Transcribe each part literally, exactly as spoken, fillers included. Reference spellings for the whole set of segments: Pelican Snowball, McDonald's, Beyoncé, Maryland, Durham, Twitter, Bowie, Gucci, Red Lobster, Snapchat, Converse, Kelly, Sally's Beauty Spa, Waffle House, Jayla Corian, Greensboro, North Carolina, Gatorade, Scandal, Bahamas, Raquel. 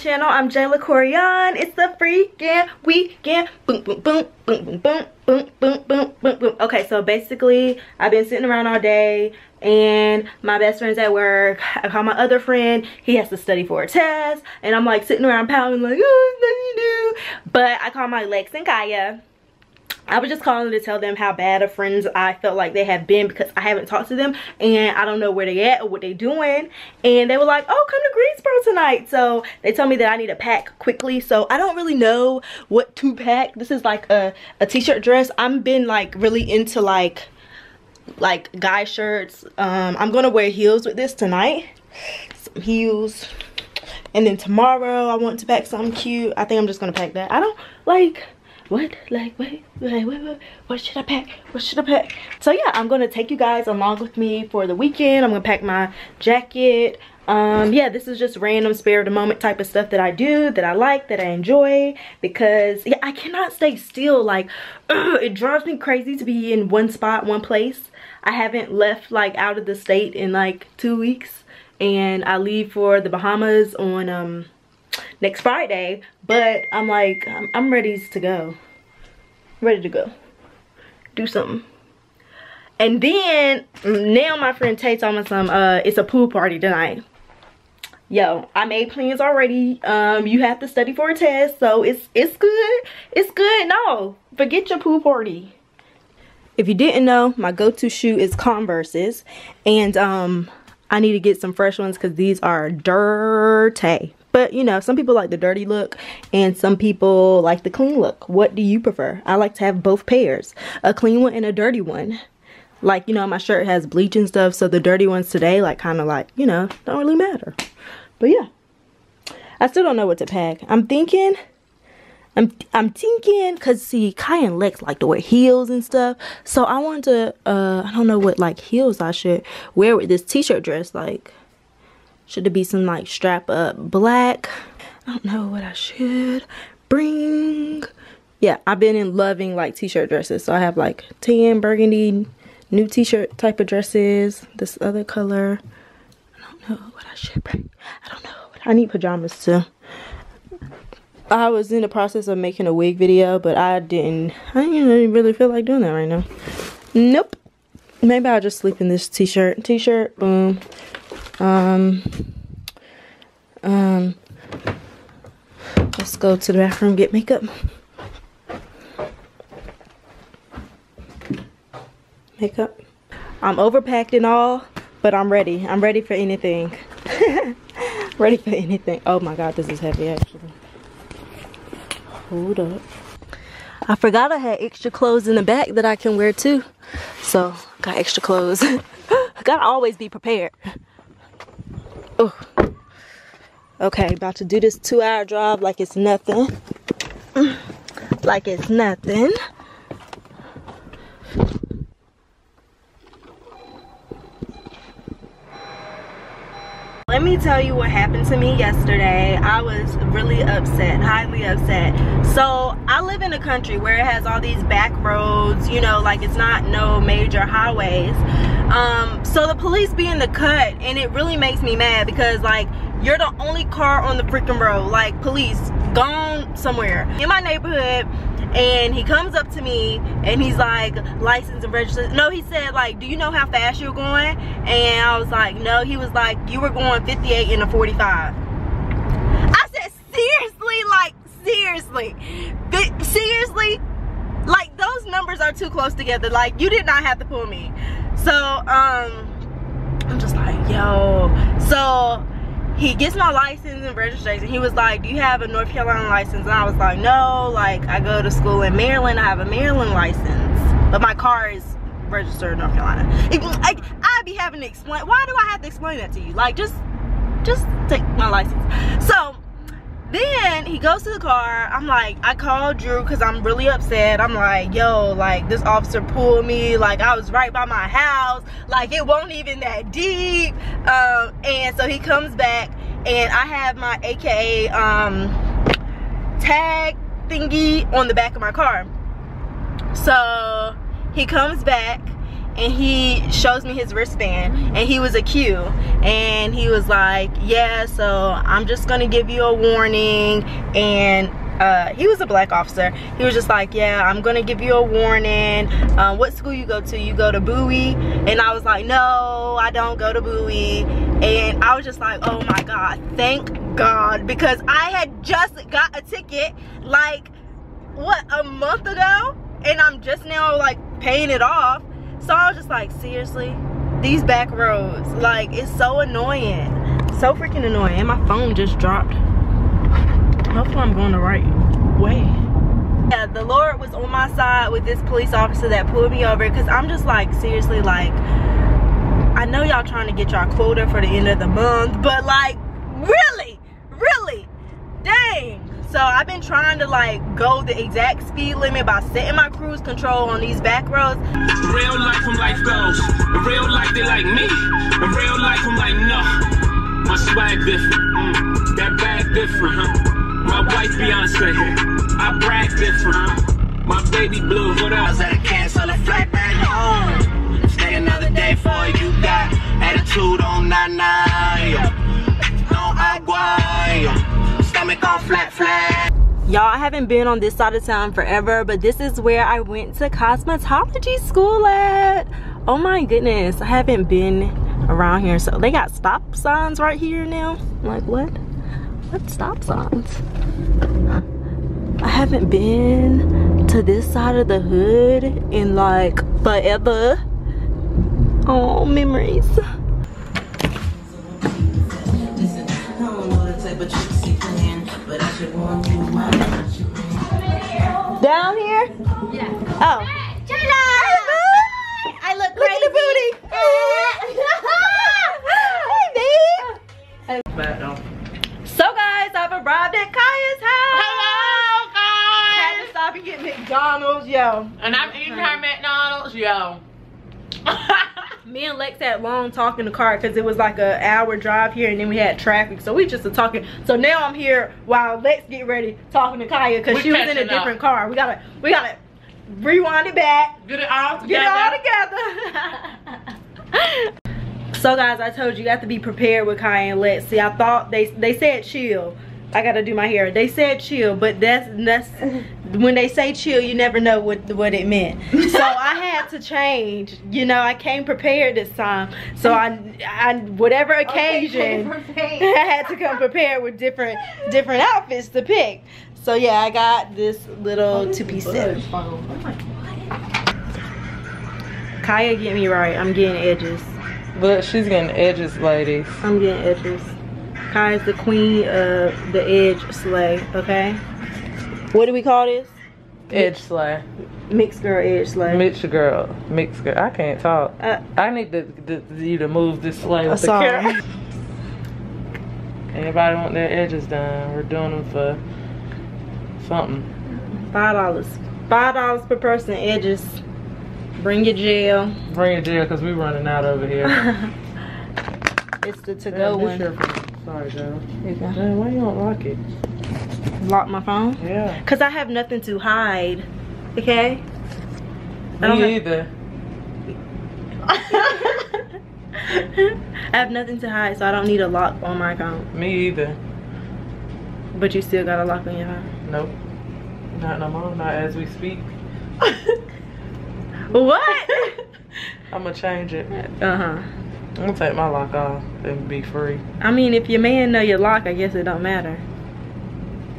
channel. I'm Jayla Corian. It's the freaking weekend. Boom, boom, boom, boom, boom, boom, boom, boom, boom, boom, boom. Okay, so basically, I've been sitting around all day, and my best friend's at work. I call my other friend. He has to study for a test, and I'm like sitting around pouting, like, oh, nothing to do. But I call my Lex and Kaya. I was just calling to tell them how bad of friends I felt like they have been because I haven't talked to them and I don't know where they at or what they doing. And they were like, oh, come to Greensboro tonight. So they told me that I need to pack quickly. So I don't really know what to pack. This is like a, a t-shirt dress. I've been like really into like, like guy shirts. Um, I'm going to wear heels with this tonight. Some heels. And then tomorrow I want to pack something cute. I think I'm just going to pack that. I don't like... What? Like, wait, wait, wait, wait, what should I pack? What should I pack? So yeah, I'm gonna take you guys along with me for the weekend. I'm gonna pack my jacket. Um, yeah, this is just random spare of the moment type of stuff that I do, that I like, that I enjoy. Because, yeah, I cannot stay still. Like, ugh, it drives me crazy to be in one spot, one place. I haven't left, like, out of the state in, like, two weeks. And I leave for the Bahamas on, um... next Friday, but I'm like, I'm, I'm ready to go. Ready to go. Do something. And then, now my friend Tay told me some, uh, it's a pool party tonight. Yo, I made plans already. Um, you have to study for a test, so it's, it's good. It's good. No, forget your pool party. If you didn't know, my go-to shoe is Converse's. And, um, I need to get some fresh ones because these are dirty. But, you know, some people like the dirty look and some people like the clean look. What do you prefer? I like to have both pairs, a clean one and a dirty one. Like, you know, my shirt has bleach and stuff, so the dirty ones today, like, kind of like, you know, don't really matter. But, yeah, I still don't know what to pack. I'm thinking, I'm I'm thinking, because, see, Kai and Lex like to wear heels and stuff. So I want to, uh, I don't know what, like, heels I should wear with this t-shirt dress, like. Should it be some like strap up black? I don't know what I should bring. Yeah, I've been in loving like t-shirt dresses. So I have like tan, burgundy, new t-shirt type of dresses. This other color. I don't know what I should bring. I don't know. I need pajamas too. I was in the process of making a wig video, but I didn't. I didn't really feel like doing that right now. Nope. Maybe I'll just sleep in this t-shirt. T-shirt, boom. Um, um, let's go to the bathroom, get makeup. Makeup. I'm overpacked and all, but I'm ready. I'm ready for anything. Ready for anything. Oh my God, this is heavy actually. Hold up. I forgot I had extra clothes in the back that I can wear too. So, got extra clothes. Gotta always be prepared. Oh, okay, about to do this two hour drive like it's nothing. Like it's nothing. Let me tell you what happened to me yesterday. I was really upset, highly upset. So I live in a country where it has all these back roads, you know, like it's not no major highways. Um, so the police be in the cut, and it really makes me mad because, like, you're the only car on the freaking road. Like, police, gone somewhere. In my neighborhood, and he comes up to me, and he's like, license and registration. No, he said, like, do you know how fast you're going? And I was like, no. He was like, you were going fifty-eight in a forty-five. I said, seriously? Like, seriously? Th- seriously? Like, those numbers are too close together. Like, you did not have to pull me. So, um, I'm just like, yo. So, he gets my license and registration. He was like, do you have a North Carolina license? And I was like, no. Like, I go to school in Maryland. I have a Maryland license. But my car is registered in North Carolina. It, I, I'd be having to explain. Why do I have to explain that to you? Like, just, just take my license. So, then he goes to the car. I'm like, I called Drew because I'm really upset. I'm like, yo, like this officer pulled me. Like I was right by my house. Like it won't even that deep. Um, and so he comes back and I have my A K A um, tag thingy on the back of my car. So he comes back and he shows me his wristband, and he was a Q, and he was like, yeah, so I'm just gonna give you a warning. And Uh, he was a black officer. He was just like, yeah, I'm gonna give you a warning. Uh, what school you go to? You go to Bowie? And I was like, no, I don't go to Bowie. And I was just like, oh my God, thank God, because I had just got a ticket like, what, a month ago? And I'm just now like paying it off. So I was just like, seriously? These back roads, like, it's so annoying. So freaking annoying. And my phone just dropped. Hopefully I'm going the right way. Yeah, the Lord was on my side with this police officer that pulled me over, because I'm just like, seriously, like, I know y'all trying to get y'all quota for the end of the month, but like, really? Really? Dang. So I've been trying to like go the exact speed limit by setting my cruise control on these back roads. Real life from life goes. Real life they like me. Real life I'm like, no. My swag different. Mm, that bag different, huh? My wife Beyonce, I brag different. My baby blue, what up? I was at a cancel and flight back home. Stay another day for you got attitude on nine nine. No agua, stomach on flat flat. Y'all, I haven't been on this side of town forever, but this is where I went to cosmetology school at. Oh my goodness, I haven't been around here. So they got stop signs right here now. I'm like, what? What stop signs? I haven't been to this side of the hood in like forever. Oh, memories. Down here? Yeah. Oh. Hey, I look crazy. Look at the booty. Hey, babe. So guys, I've arrived at Kaya's house. Hello, guys. I had to stop and get McDonald's, yo. And I'm eating her McDonald's, yo. Me and Lex had long talk in the car because it was like an hour drive here, and then we had traffic, so we just were talking. So now I'm here while Lex get ready talking to Kaya because she was in a different up. car. We gotta, we gotta rewind it back. Get it all together. Get it all together. So guys, I told you, you have to be prepared with Kaya and Lex. See, I thought they they said chill. I gotta do my hair. They said chill, but that's that's when they say chill, you never know what what it meant. So I had to change. You know, I came prepared this time. So I I whatever occasion, okay, I had to come prepared with different different outfits to pick. So yeah, I got this little two-piece set. Kaya, get me right. I'm getting edges. But she's getting edges, ladies. I'm getting edges. Kaya's the queen of the edge slay, okay? What do we call this? Edge slay. Mixed girl edge slay. Mixed girl. Mixed girl. I can't talk. Uh, I need to, to, you to move this slay with the camera. Anybody want their edges done? We're doing them for something. Five dollars. Five dollars per person, edges. Bring your gel. Bring your gel, because we're running out over here. It's the to-go one. Your, sorry, girl. Here you go. Man, why you don't lock it? Lock my phone? Yeah. Because I have nothing to hide. Okay? Me I don't either. Have... I have nothing to hide, so I don't need a lock on my phone. Me either. But you still got a lock on your phone? Nope. Not no more. Not as we speak. What? I'm gonna change it. Uh-huh. I'm gonna take my lock off and be free. I mean, if your man know your lock, I guess it don't matter.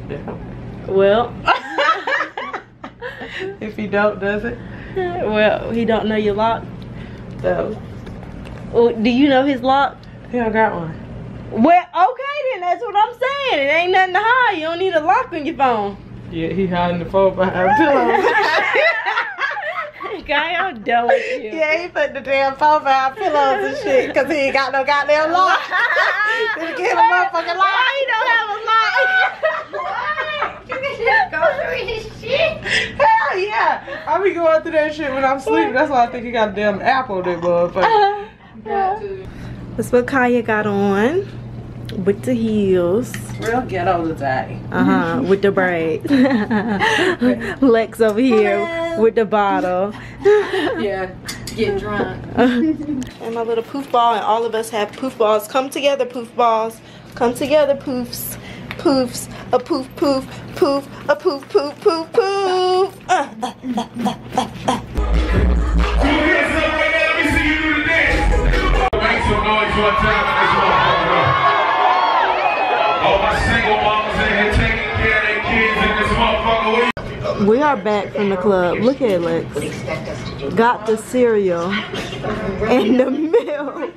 Yeah. Well. If he don't, does it? Well, he don't know your lock. So. Well, do you know his lock? He don't got one. Well, okay then, that's what I'm saying. It ain't nothing to hide. You don't need a lock on your phone. Yeah, he hiding the phone behind pillows. Guy, I'm done with you. Yeah, he put the damn phone behind pillows and shit because he ain't got no goddamn lock. Didn't get him a motherfucking lock. Why he don't have a lock? What? You can just go through his shit? Hell yeah. I be going through that shit when I'm sleeping. That's why I think he got a damn apple on that motherfucker. Yeah. That's what Kaya got on. With the heels. Real ghetto today. Uh-huh. With the braids. Lex over here. bottle. With the bottle. Yeah, get drunk. And my little poof ball, and all of us have poof balls. Come together, poof balls. Come together, poofs. Poofs. A poof, poof, poof. A poof, poof, poof, poof. Uh, uh, uh, uh, uh, uh. We are back from the club. Look at Lex. Got the cereal and the milk.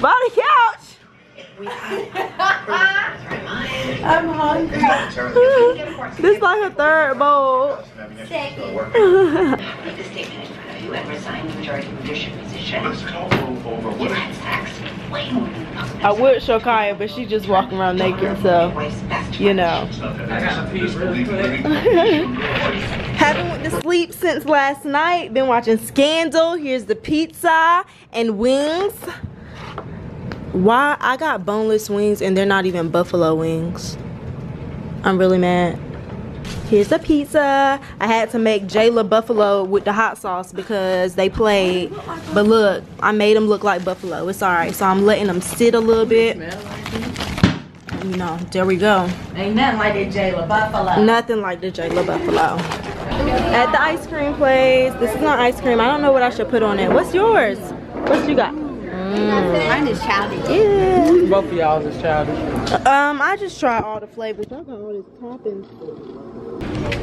By the couch. I'm hungry. This is like her third bowl. I would show Kaya, but she just walking around naked, so you know. Haven't went to sleep since last night. Been watching Scandal. Here's the pizza and wings. Why I got boneless wings and they're not even buffalo wings. I'm really mad. Here's the pizza. I had to make Jayla buffalo with the hot sauce because they played. But look, I made them look like buffalo. It's all right. So I'm letting them sit a little bit. You know, there we go. Ain't nothing like the Jayla buffalo. Nothing like the Jayla buffalo. At the ice cream place. This is not ice cream. I don't know what I should put on it. What's yours? What you got? Mm. Mine is childish. Yeah. Both of y'all is childish. Um, I just try all the flavors. Y'all got all this topping.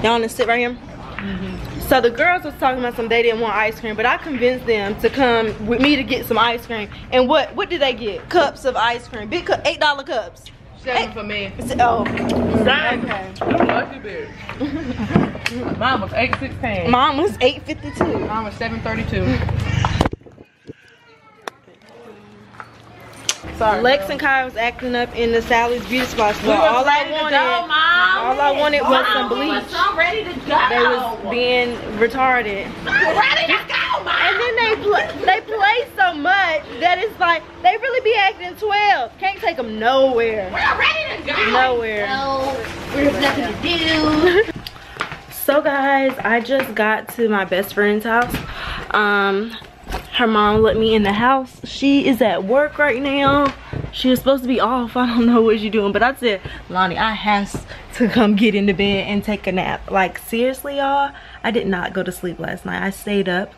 Y'all wanna sit right here? Mm-hmm. So the girls was talking about some they didn't want ice cream, but I convinced them to come with me to get some ice cream. And what what did they get? Cups of ice cream. Big cup, eight dollar cups. Seven eight. For me. Oh. Dang. Okay. You lucky bitch. Mine was eight sixteen. Mine was eight fifty two. Mine was seven thirty two. Sorry, Lex girl. And Kyle was acting up in the Sally's Beauty Spa. So we all I wanted, go, Mom. all I wanted was Mom, some bleach. We so ready to go. They was being retarded. We're ready to go, Mom. And then they play, they play so much that it's like they really be acting twelve. Can't take them nowhere. We're ready to go. Nowhere. No, there's nothing to do. So guys, I just got to my best friend's house. Um. Her mom let me in the house. She is at work right now. She was supposed to be off. I don't know what she's doing, but I said, Lonnie, I have to come get into bed and take a nap. Like, seriously, y'all, I did not go to sleep last night. I stayed up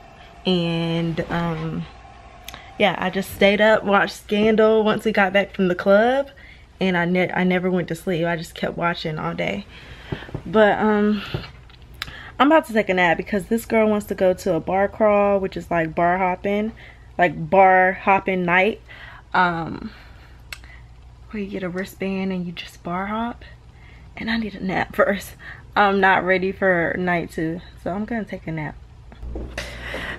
and, um, yeah, I just stayed up, watched Scandal once we got back from the club, and I, ne I never went to sleep. I just kept watching all day. But, um... I'm about to take a nap because this girl wants to go to a bar crawl, which is like bar hopping, like bar hopping night, um, where you get a wristband and you just bar hop, and I need a nap first. I'm not ready for night two, so I'm gonna take a nap.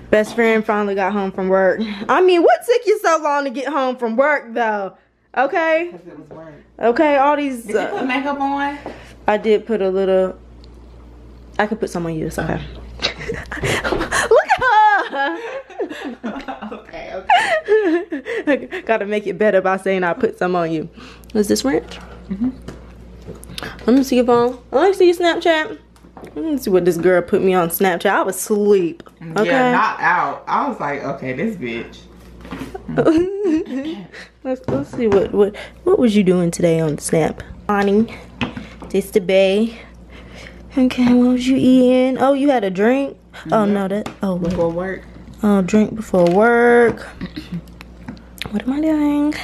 Best friend finally got home from work. I mean, what took you so long to get home from work though? Okay. Because it was work. Okay, all these. Did you put makeup on? I did put a little. I could put some on you, it's okay. Look at her! Okay, okay. Gotta make it better by saying I put some on you. Is this ranch? Mm-hmm. Let me see your phone. Let me see your Snapchat. Let me see what this girl put me on Snapchat. I was asleep. Okay? Yeah, not out. I was like, okay, this bitch. let's, let's see what, what, what was you doing today on Snap? Bonnie, this the bae. Okay, what was you eating? Oh, you had a drink? Mm-hmm. Oh, no, that. Oh, wait. Before work. Oh, drink before work. What am I doing?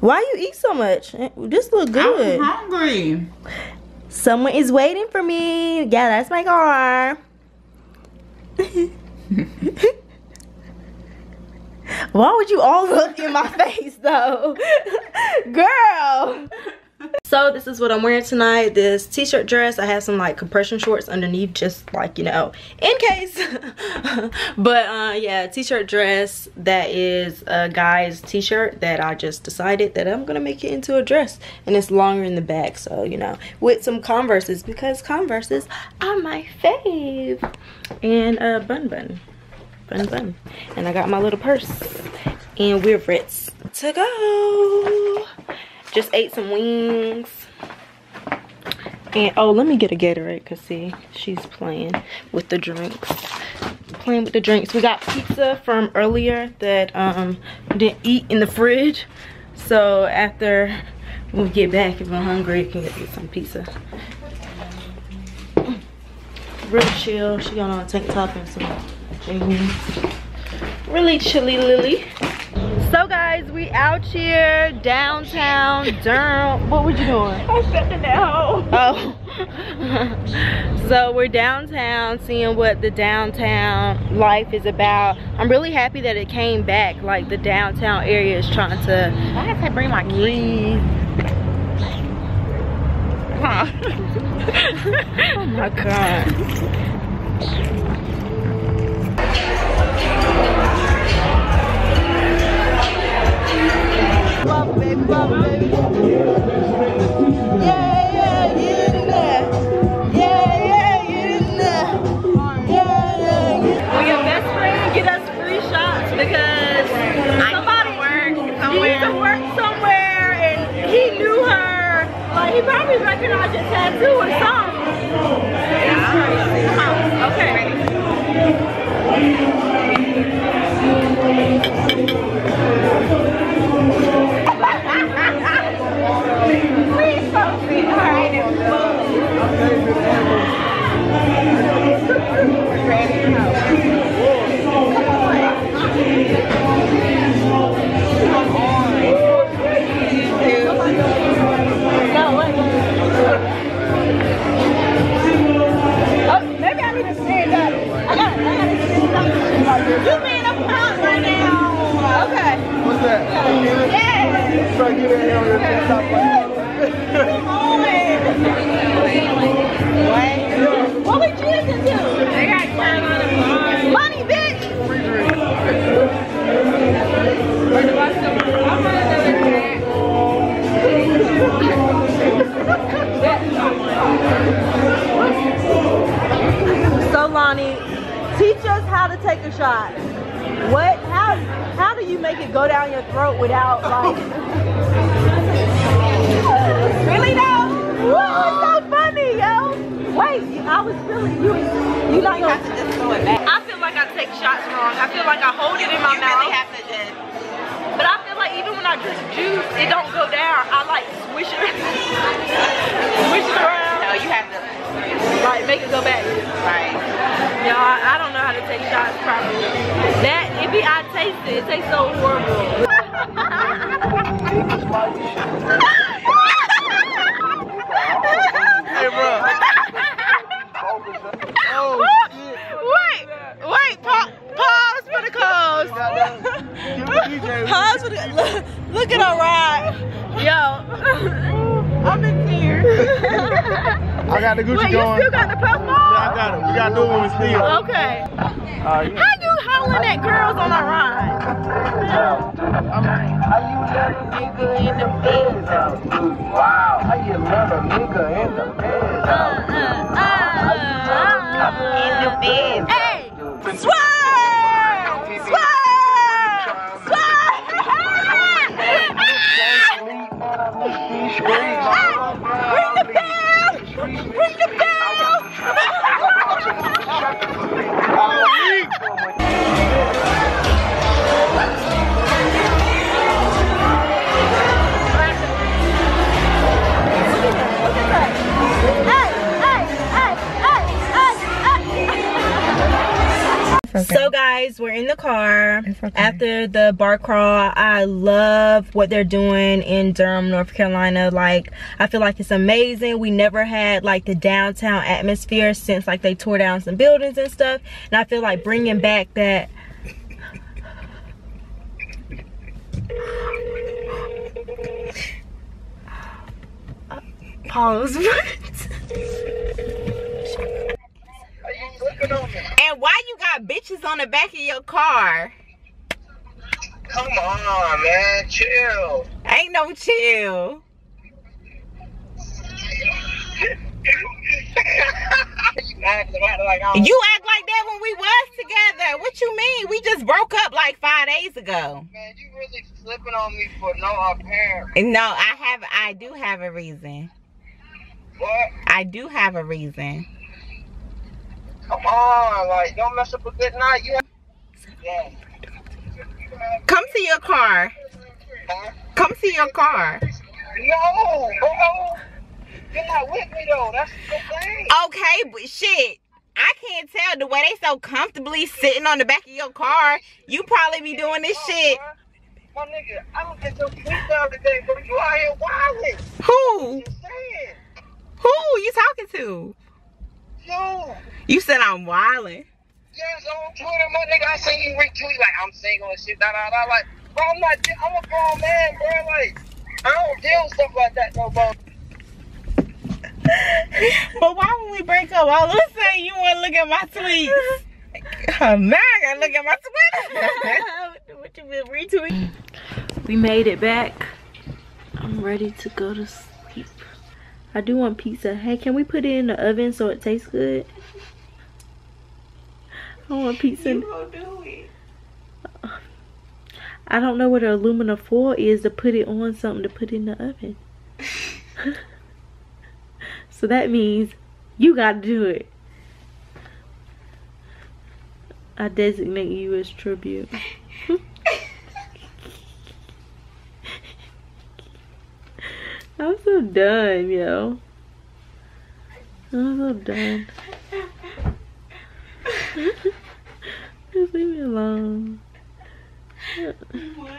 Why you eat so much? This look good. I'm hungry. Someone is waiting for me. Yeah, that's my car. Why would you all look in my face, though? Girl. So this is what I'm wearing tonight, this t-shirt dress. I have some like compression shorts underneath, just like, you know, in case. But uh, yeah, t-shirt dress that is a guy's t-shirt that I just decided that I'm gonna make it into a dress, and it's longer in the back, so you know, with some Converses because Converses are my fave, and a bun bun bun bun, and I got my little purse, and we're Ritz to go. Just ate some wings And oh, let me get a Gatorade, because see, she's playing with the drinks. Playing with the drinks. We got pizza from earlier that um didn't eat in the fridge. So after we get back, if I'm hungry, I can get some pizza. Real chill. She got on a tank top and some jeans. Really chilly Lily. So guys, we out here downtown Durham. What were you doing? I'm sitting at home. Oh. So we're downtown, seeing what the downtown life is about. I'm really happy that it came back. Like the downtown area is trying to. Why did I bring my keys? Huh? Oh my god. Bubble baby, bubble baby. Yeah, yeah, get in there. Yeah, yeah, get in there. Yeah, yeah, get in there. Will your best friend get us free shots because somebody worked somewhere. He worked somewhere and he knew her. Like he probably recognized your tattoo or something. Yeah. Come on. Okay, ready? Please don't be hard and oh, maybe I need to stand up. I got I gotta stand up. You being a punk right now. Okay. What's that? Yeah. Try to get in here on your top one. What would you listen to? I got time on the bar. Money, bitch! I'm on another track. So Lonnie, teach us how to take a shot. What? How? How do you make it go down your throat without like? Really though? Whoa, it's so funny, yo. Wait, I was feeling you. You like? You have to just throw it back. I feel like I take shots wrong. I feel like I hold it in my you mouth. You really have to just. But I feel like even when I drink juice, it don't go down. I like swish it, swish it around. No, you have to. Like make it go back. Right. Y'all, I, I don't know how to take shots properly. That if it, I taste it, it tastes so horrible. Hey, bro. Oh, wait, wait, pa pause for the clothes. Pause for the. Look, look at her ride, yo. I'm in tears. I got the Gucci. Wait, you going. You still got the puff ball? Yeah, I got it. We got to do it when we see it. Okay. Uh, yeah. How you hollering at girls on our ride? How you love a nigga in the bed? Wow. How you love a nigga in the bed? How you love a nigga in the bed? Hey! Swerve! Swerve! Swerve! Swerve! Okay. So guys, we're in the car okay. after the bar crawl. I love what they're doing in Durham, North Carolina. Like, I feel like it's amazing. We never had like the downtown atmosphere since like they tore down some buildings and stuff. And I feel like bringing back that. Uh, pause. And why you got bitches on the back of your car? Come on, man, chill. Ain't no chill. You act like that when we was together. What you mean? We just broke up like five days ago. Man, you really flipping on me for no apparent. No, I have. I do have a reason. What? I do have a reason. Come on, like, don't mess up a good night. You have... yeah. Come to your car. Huh? Come to your car. No, bro. You're not with me, though. That's the thing. Okay, but shit. I can't tell the way they so comfortably sitting on the back of your car. You probably be doing this oh, shit. My nigga, I don't get your sleep the other day, but you out here wilding. Who? Who you talking to? You. You said I'm wilding. Yes, on Twitter, my nigga. I seen you retweet like I'm single and shit. Da da da. Like, bro, I'm not. I'm a grown man, bro. Like, I don't deal with stuff like that no more. But why would we break up? All of a sudden, you want to look at my tweets. Oh, now I gotta look at my Twitter. What you been retweeting? We made it back. I'm ready to go to sleep. I do want pizza. Hey, can we put it in the oven so it tastes good? I want pizza. You gonna do it. I don't know what an aluminum foil is to put it on something to put in the oven. So that means you gotta do it. I designate you as tribute. I'm so done, yo. I'm so done. Just leave me alone. What?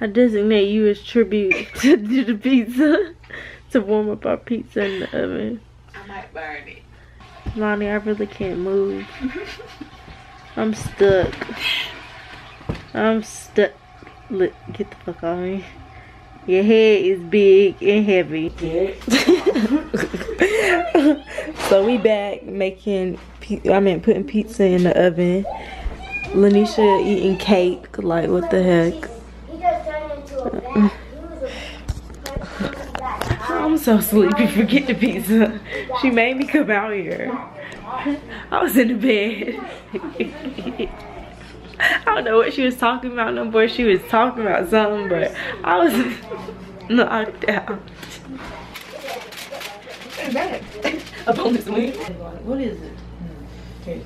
I designate you as tribute to, to the pizza. To warm up our pizza in the oven. I might burn it. Lonnie, I really can't move. I'm stuck. I'm stuck. Look, get the fuck off me. Your head is big and heavy. Yeah. So we back making, I mean putting pizza in the oven. Lanisha eating cake, like what the heck. I'm so sleepy, forget the pizza. She made me come out here. I was in the bed. I don't know what she was talking about no more. She was talking about something, but I was knocked out. Up on this wing. What is it?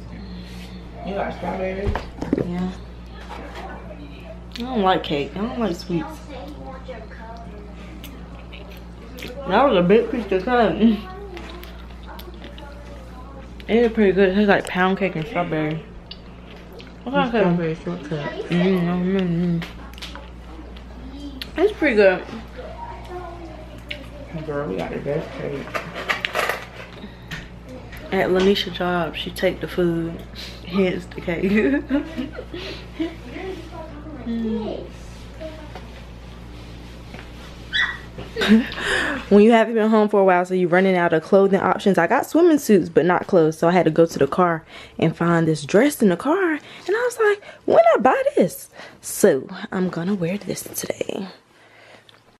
You got strawberries? Yeah. I don't like cake. I don't like sweets. That was a big piece to cut. It is pretty good. It tastes like pound cake and strawberry. What's that? Strawberry shortcut. Mm-hmm. It's pretty good. Girl, we got the best cake. At Lanisha's job, she take the food, hence the cake. mm. When you haven't been home for a while, so you're running out of clothing options. I got swimming suits, but not clothes, so I had to go to the car and find this dress in the car. And I was like, when I buy this? So I'm gonna wear this today.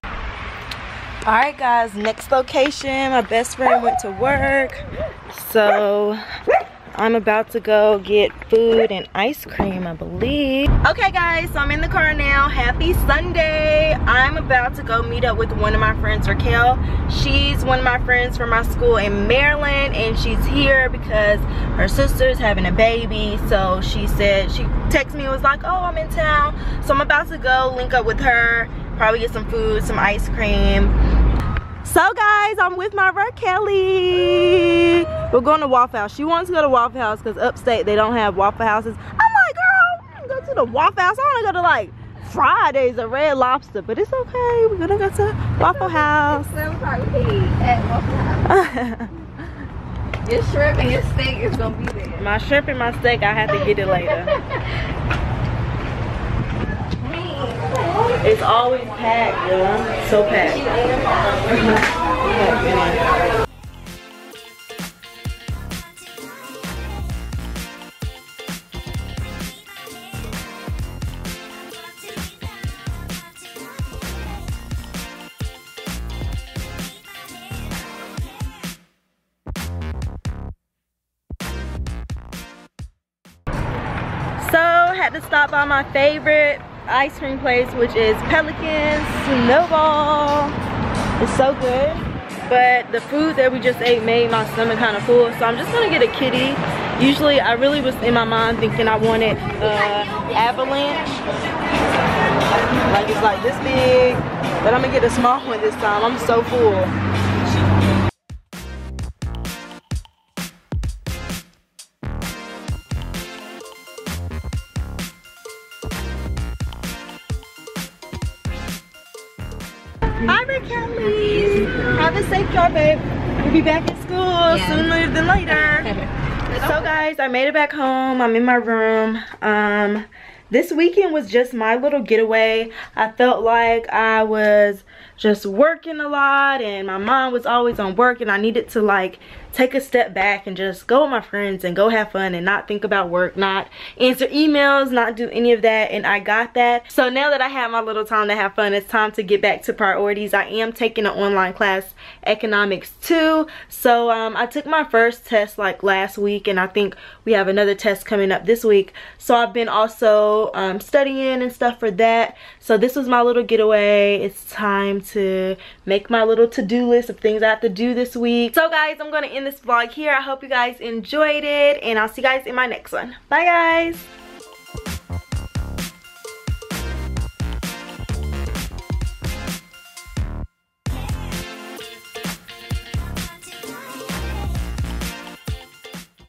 All right, guys, next location. My best friend went to work, so I'm about to go get food and ice cream, I believe. Okay guys, so I'm in the car now. Happy Sunday. I'm about to go meet up with one of my friends, Raquel. She's one of my friends from my school in Maryland, and she's here because her sister's having a baby. So she said, she texted me and was like, oh, I'm in town. So I'm about to go link up with her, probably get some food, some ice cream. So guys, I'm with my friend Kelly. We're going to Waffle House. She wants to go to Waffle House because upstate they don't have Waffle Houses. I'm like, girl, I don't go to the Waffle House. I want to go to like Fridays or Red Lobster, but it's okay. We're gonna go to Waffle House. At Waffle House. Your shrimp and your steak is gonna be there. My shrimp and my steak, I have to get it later. It's always packed, yo. So packed. Had to stop by my favorite ice cream place, which is Pelican Snowball. It's so good. but the food that we just ate made my stomach kind of full, so I'm just gonna get a kiddie. Usually I really was in my mind thinking I wanted uh, avalanche, like it's like this big, but I'm gonna get a small one this time. I'm so full. Kelly, have a safe drive, babe. We'll be back at school yeah. sooner than later. So guys, I made it back home. I'm in my room. Um, this weekend was just my little getaway. I felt like I was just working a lot, and my mom was always on work, and I needed to like take a step back and just go with my friends and go have fun and not think about work, not answer emails, not do any of that, and I got that. So now that I have my little time to have fun, it's time to get back to priorities. I am taking an online class, economics too. So um, I took my first test like last week, and I think we have another test coming up this week. So I've been also um, studying and stuff for that. So this was my little getaway. It's time to make my little to-do list of things I have to do this week. So guys, I'm gonna end this vlog here. I hope you guys enjoyed it, and I'll see you guys in my next one. Bye guys.